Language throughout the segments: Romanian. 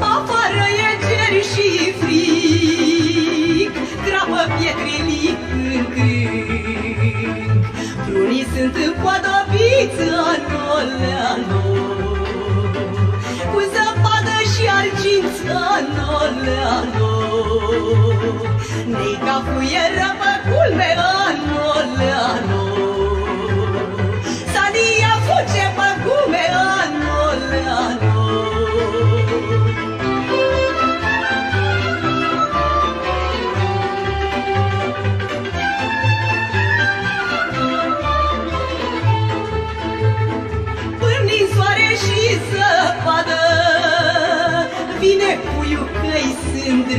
Afară e ger și fric, grabă pietrinii în crâng. Prunii sunt împodobiți anoleanor, cu zăpadă și arginți anoleanor. Neica fuieră pe culme anoleanor, Sania fuge pe gume anoleanor.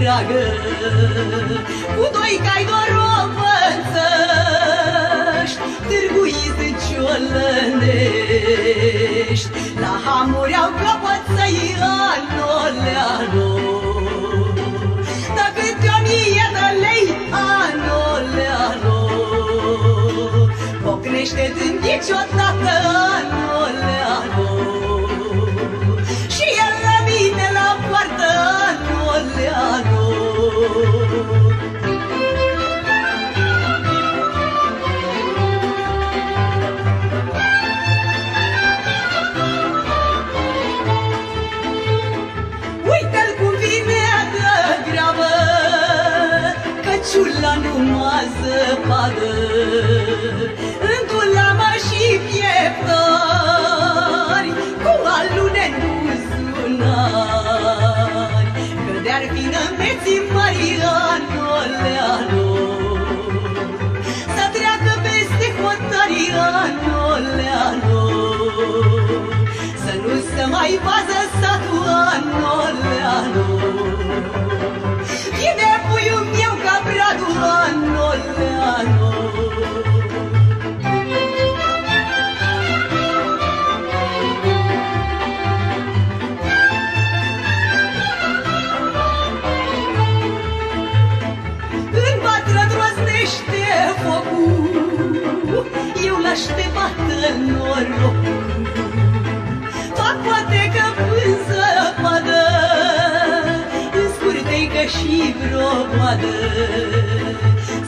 Dragă, cu doi cai doropățăști, târguiți de ciolănești, la hamuri au căpățăi anoleanor, da câte 1000 de lei anoleanor, pocnește-ți înghici odată anoleanor, și el rămâne la poartă anoleanor. Uite-l cum vine de grabă, căciula numai zăpadă, întulama și pieptări, cu alune în buzunari, că de-ar vină meții mari anoleanor, să treacă peste hotări anoleanor, să nu se mai bază satul anoleanor. Vine puiul meu ca bradul anoleanor. Eu l-aș pe bată norocul, fac poate că până zăpadă, în scurtei că și vreo coadă,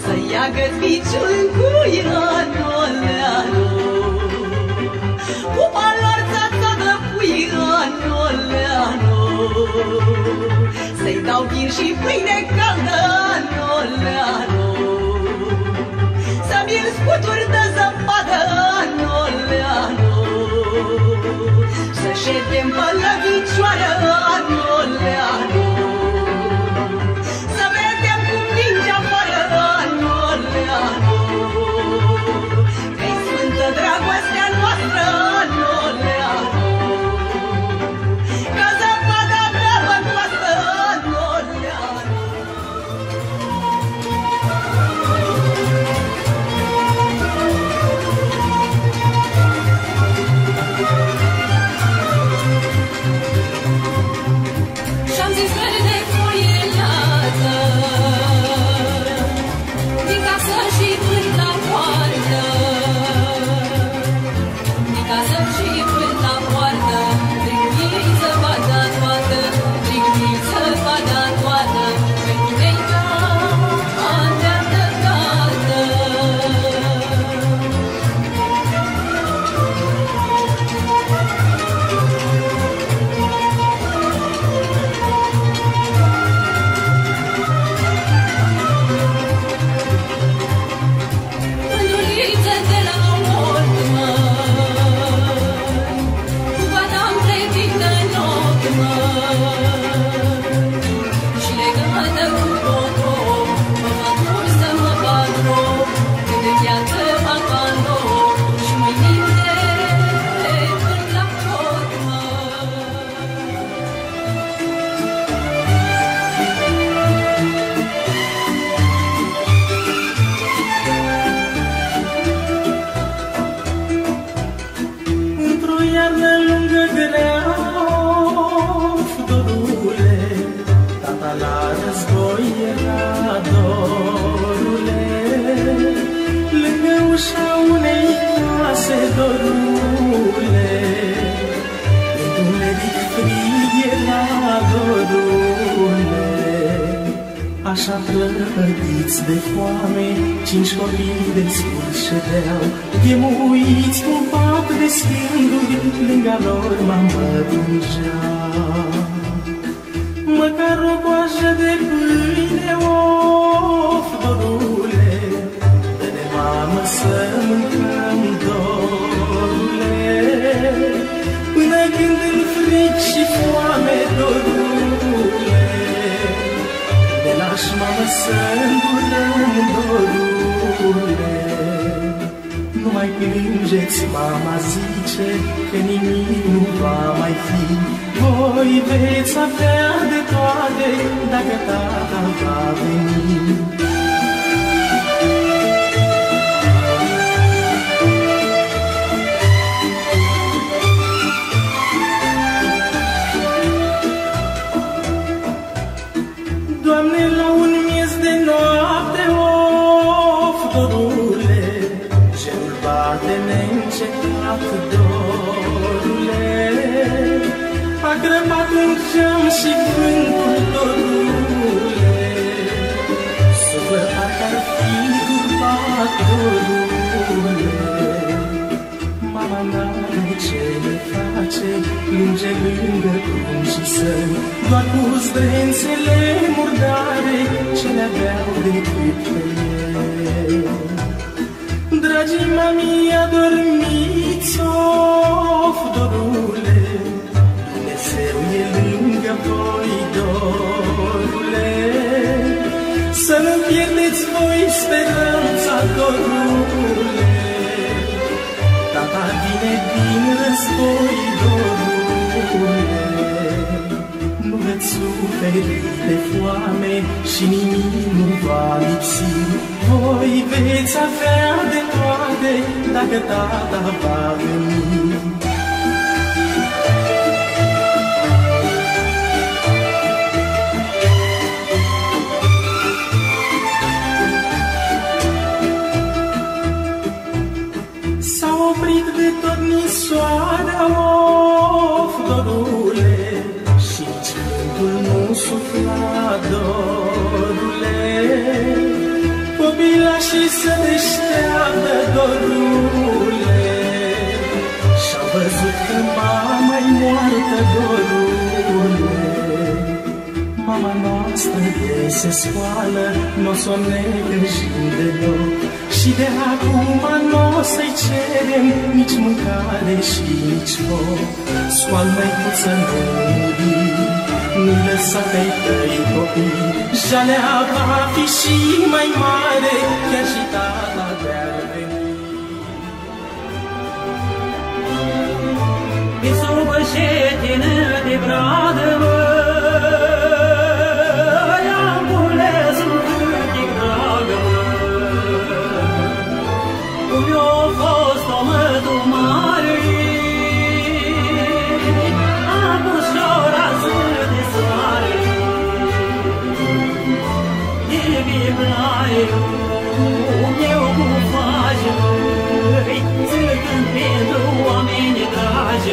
să ia gătbiciul în cui anoleanor, pupa lor ța-ța dă pui anoleanor, să-i dau vin și pâine caldă anoleanor, să-mi-l scuturi de zăpadă anoleanor, să ședem pe lăvicioară anoleanor, să vedem cum ninge afară anoleanor, că-i sfântă dragostea noastră anoleanor, că zăpada ta mă-ncoastă anoleanor. This is așa plătiți de foame, 5 copii de scurs ședeau, chemuiți cu pat de sfânturi, lângă lor mama tungea. Măcar o coajă de pâine, of, dorule, dă-ne mamă să mâncăm, dorule, până când în fric și foame, dorule, te lași, mamă, să-mi durăm, dorule. Nu mai plângeți, mama zice, că nimic nu va mai fi. Voi veți avea de toate, dacă tata va veni. Doamne, la un miez de noapte, of, dorule, cerul bate neîncetat, dorule, a crăpat în geam și vântul, dorule, suflă parcă-ar fi turbat, dorule. Mama n-are ce le face, plânge lângă pruncii săi, doar cu zdrențele murdare ce le aveau decât pe ei. Dragii mamii, adormiți, of, dorule, Dumnezeu e lângă voi, dorule, să nu pierdeți voi speranța, dorule. Tata vine din război, dorule, nu veți suferi de foame și nimic nu va lipsi. Voi veți avea de toate, dacă tata va veni. Soarea, of, dorule, și nici vântul nu sufla, dorule, copilașii se deșteaptă, dorule, și-au văzut că mama-i moartă, dorule. Mama noastră de se scoală, n-o s-o negăjim deloc, și de acum n-o să-i cerem nici mâncare și nici foc. Scoală, măicuță, nu muri, nu-i lăsa pe-i tăi copii, jalea va fi și mai mare, chiar și tata de-ar veni. Pe sobă șetină de bradă, pentru oamenii dragi.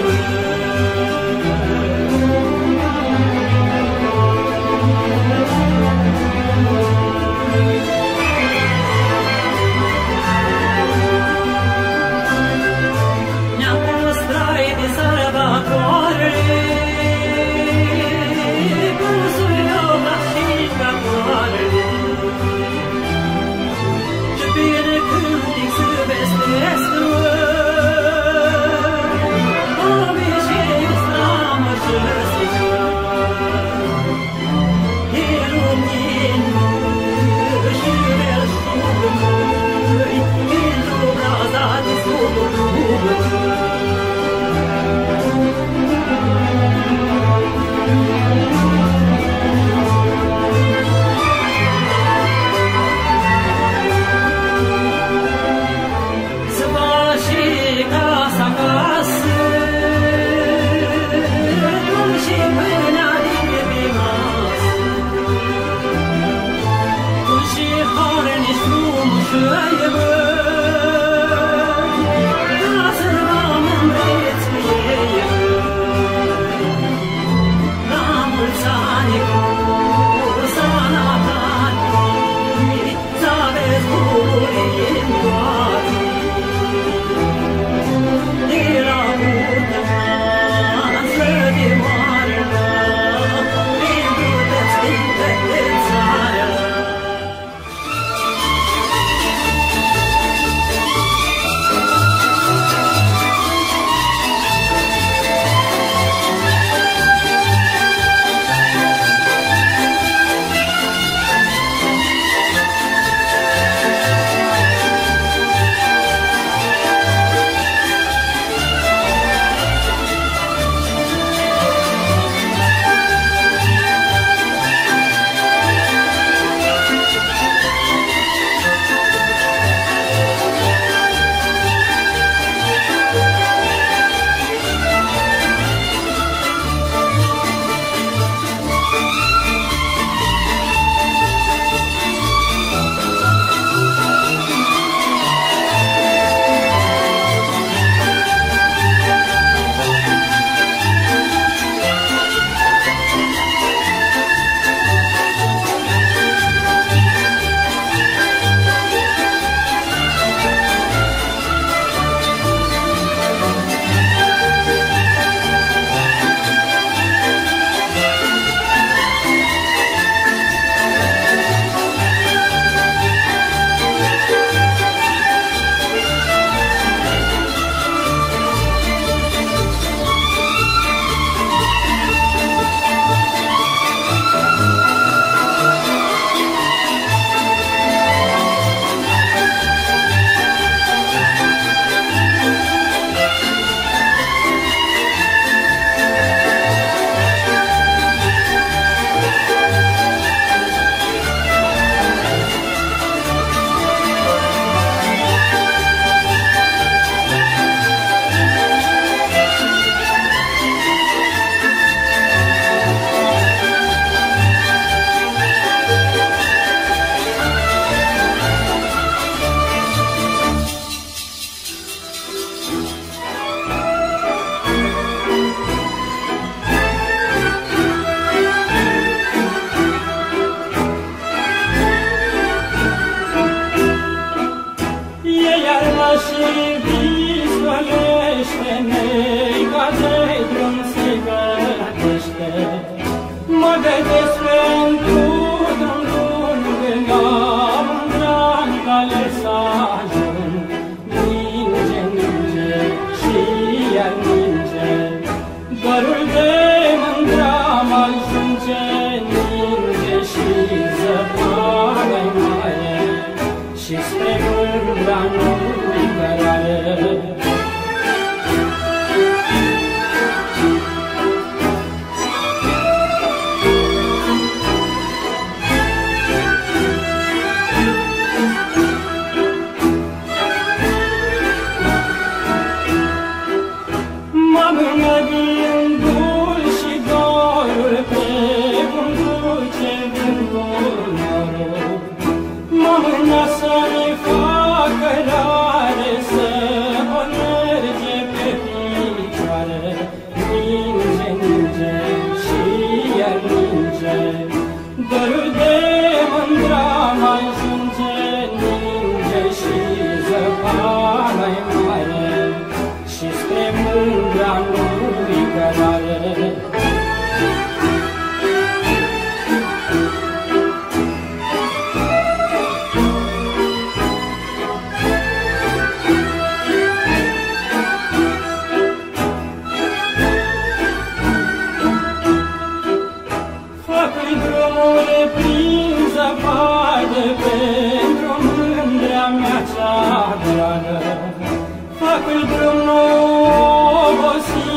îl promosi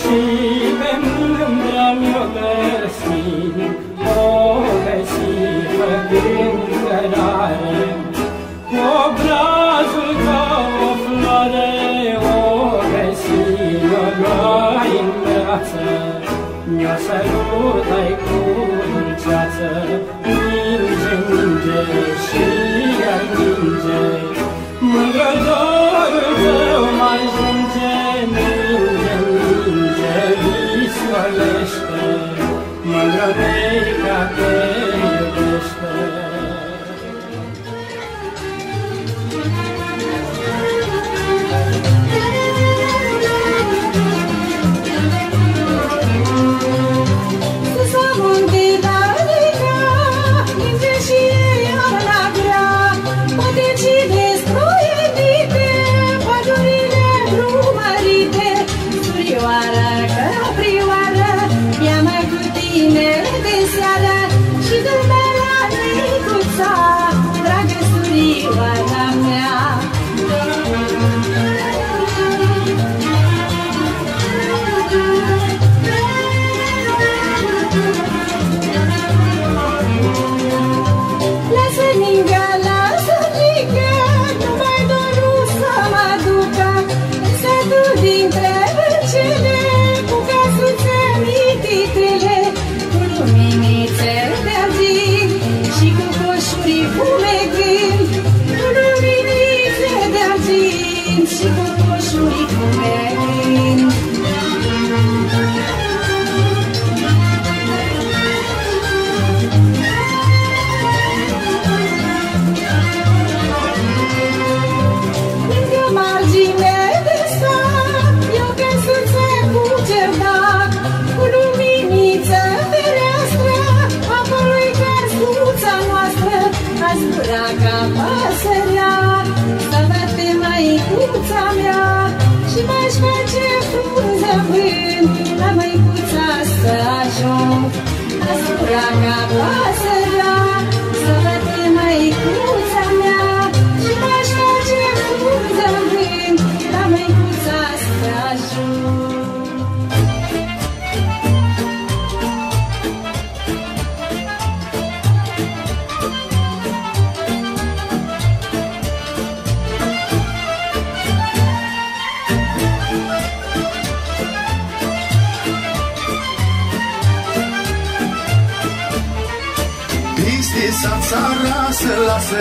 și pe mândră mi-o găsi, o găsi făcând cărare, cu obrazul ca o floare, o găsi, o luai în brață, mi-o sărutai cu dulceață, minge, minge și iar minge, mândrătorul tău m-ajunge, minge, minge, visolește, mândrăteica te iubește.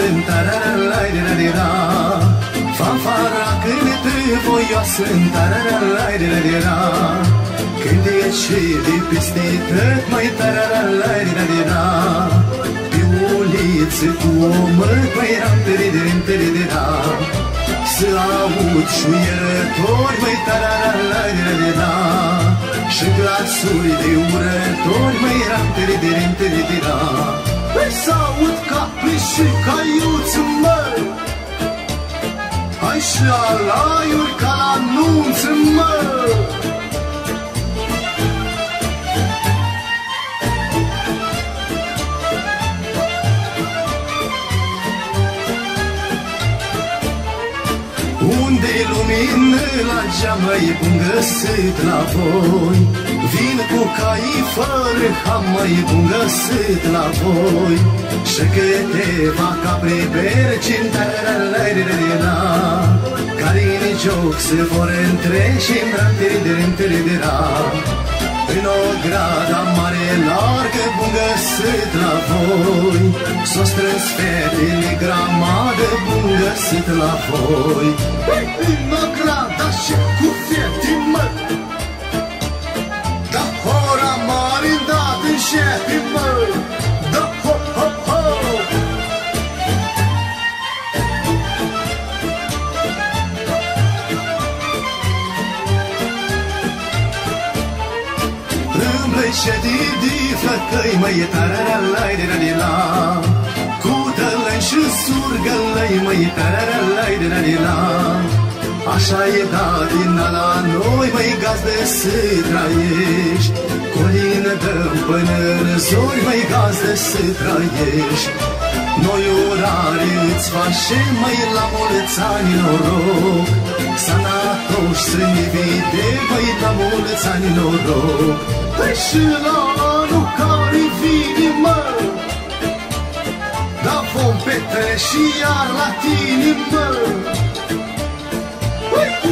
Sunt tarararararararara, fanfara câte voioasă, tararararararara, când ieși de peste tot mai tarararararara, pe uliță cu o măt mai ramtăriderintăridera, să aud șuierători mai tarararararara, și glasuri de urători mai ramtăriderintăridera. Păi s-aud capri și caiuți în mări, hai și alaiuri ca la nunți în mări. Unde-i lumină la geamă e bun găsit la voi, vin cu caii fără hamă e bun găsit la voi, și câteva capre berci-n tarararararara, care în joc se vor întrece-n ranteriderintăridera. În o grada mare largă e bun găsit la voi, s-o strâns fetele gramadă e bun găsit la voi. În o grada și cu fetii mă, da hora mare dat în șefii mă, da ho ho ho. Îmblăce didi flăcăi măi, tararalai de radila, cu tălăi și surgălăi măi, tararalai de radila. Așa e dat din ala noi măi, gazdă să trăiești, colină dăm până în zori măi, gazdă să trăiești. Noi urare îți facem măi, la mulți ani noroc, Sănătoși să ne vedem, păi la mulți ani noroc. Păi și la anul care vine, mă, dar vom petrece iar la tine, mă. Păi cu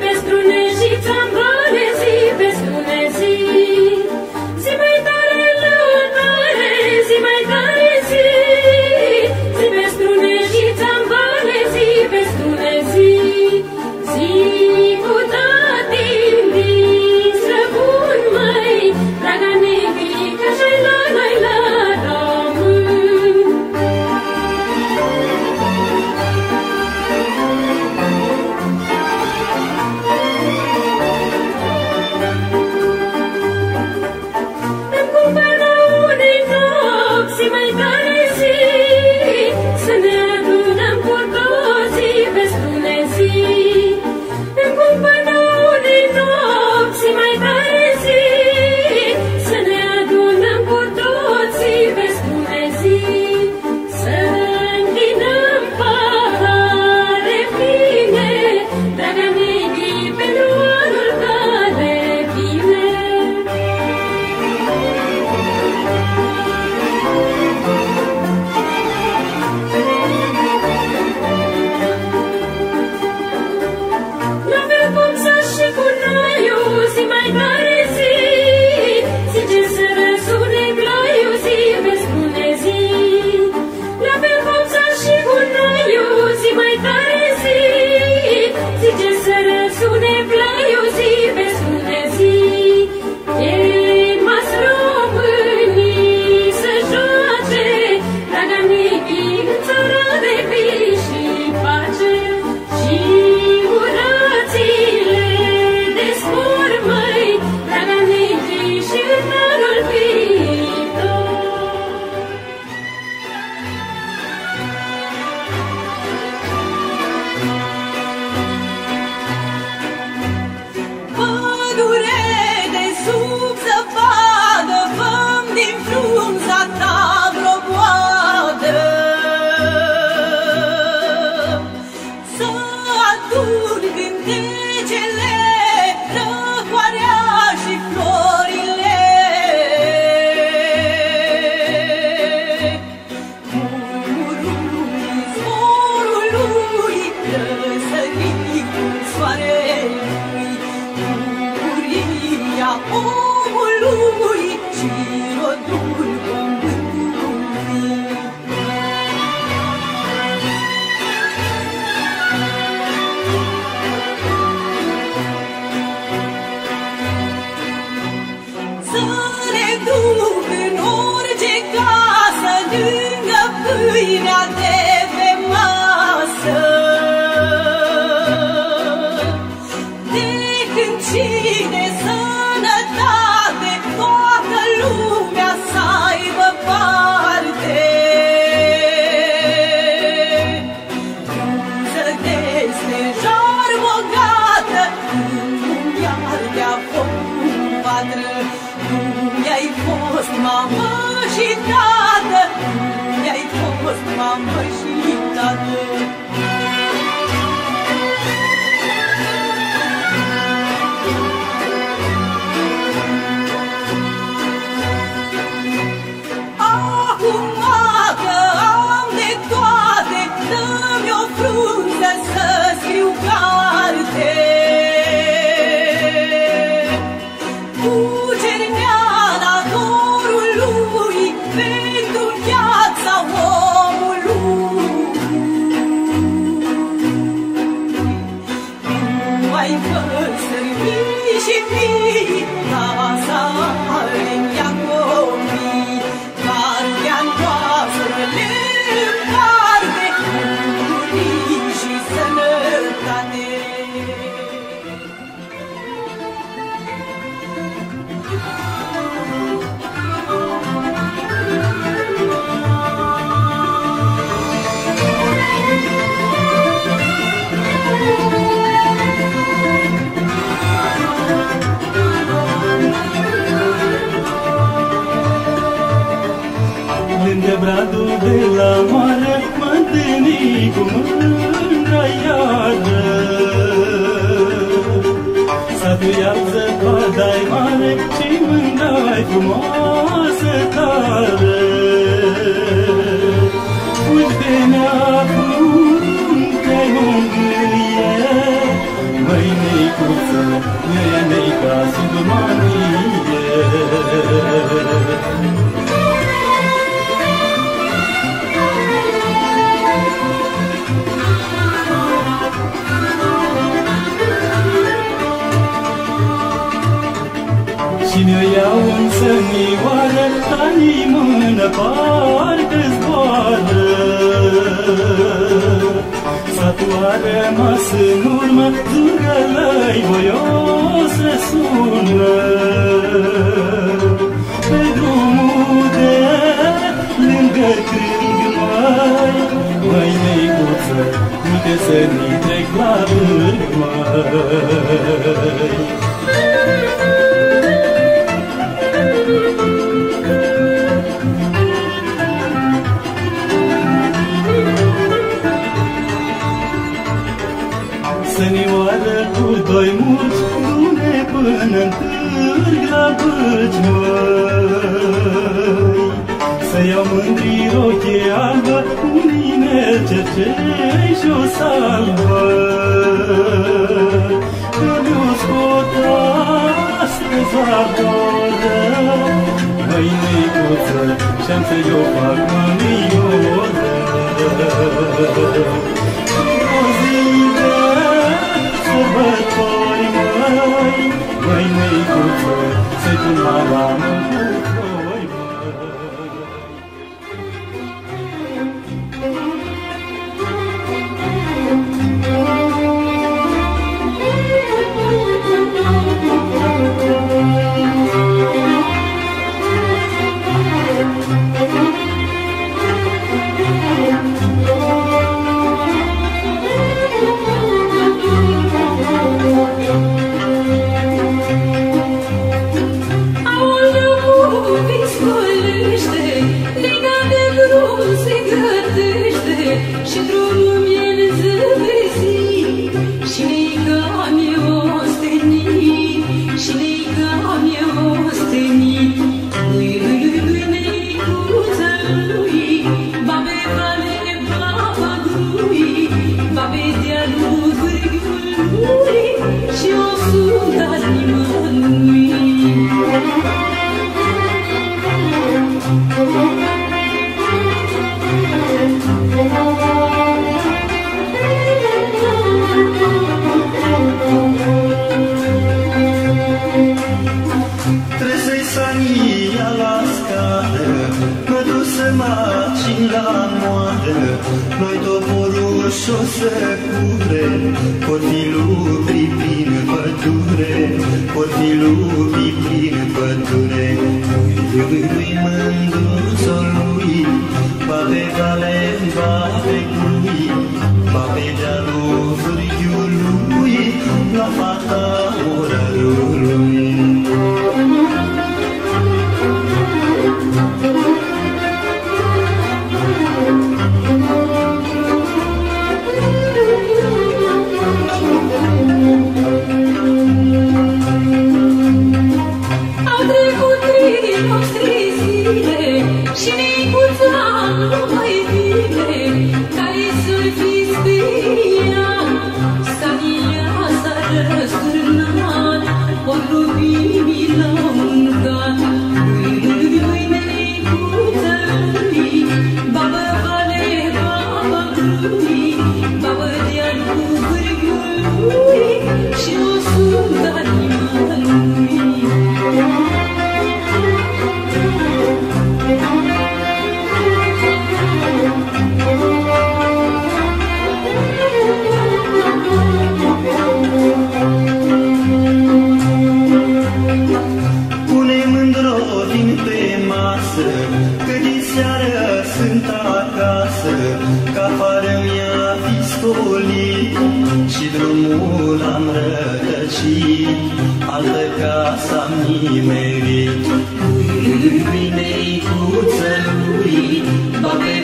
Pentru viața omului. Babe,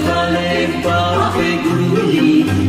vale, babe, guri,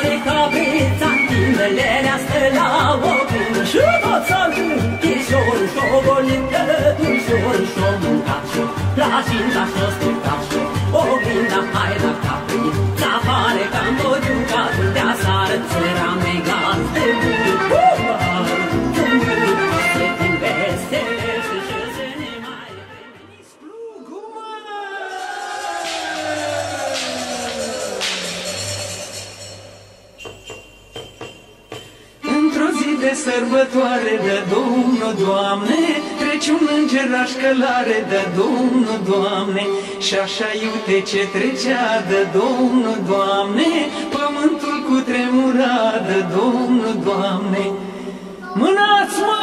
mare cabeța, tinelească la open. Și tot s-a închirișorul și-o golin călăturișorul și-o mâncat și-o plajinta și-o spântat și-o oglinda hai la capri. Țapare ca-n podiucatul de-asară țăra mega de bucur. De sărbătoare, de Domnul, Doamne, trece un înger la șcălare, de Domnul, Doamne, și așa iute ce trecea, de Domnul, Doamne, pământul cu tremura, de Domnul, Doamne. Mânați, mă!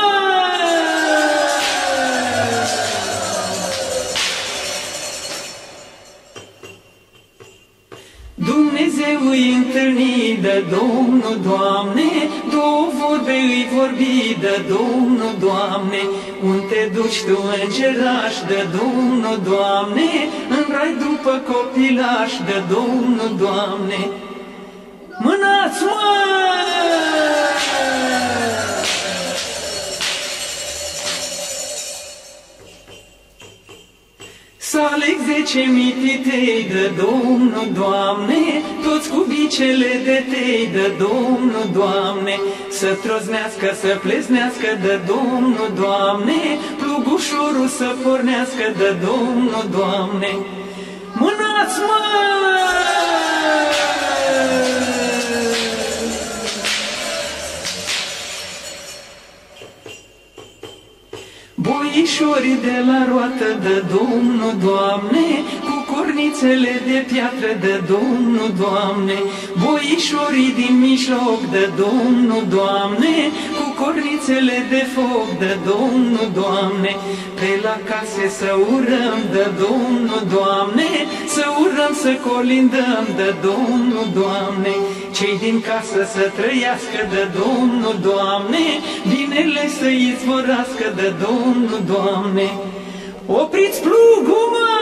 Dumnezeu îi întâlni, de Domnul, Doamne, două vorbe îi vorbi, de Domnul, Doamne, unde te duci tu, îngeraș, de Domnul, Doamne, în rai după copilaș, de Domnul, Doamne. Mânați, mă! Să aleg 10.000 titei, de Domnul, Doamne, toți cu bicele de tei, de Domnul, Doamne, să troznească, să pleznească, de Domnul, Doamne, plugușorul să pornească, de Domnul, Doamne. Mânați, mă! Boișorii de la roată, de Domnul, Doamne, cu cornițele de piatră, de Domnul, Doamne, boișorii din mijloc, de Domnul, Doamne, cu cornițele de foc, de Domnul, Doamne, pe la case să urăm, de Domnul, Doamne, să urăm, să colindăm, de Domnul, Doamne, cei din casă să trăiască, de Domnul, Doamne, binele să izvorască, de Domnul, Doamne. Opriți plugul, mă!